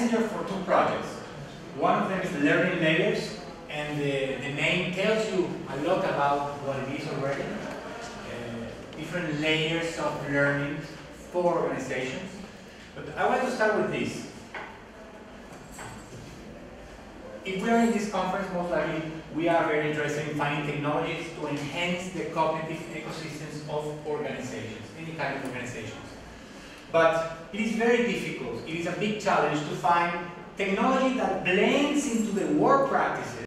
messenger for two projects. One of them is Learning Layers, and the name tells you a lot about what it is already. Different layers of learning for organizations. But I want to start with this. If we are in this conference, most likely we are very interested in finding technologies to enhance the cognitive ecosystems of organizations, any kind of organizations. But it is very difficult, it is a big challenge to find technology that blends into the work practices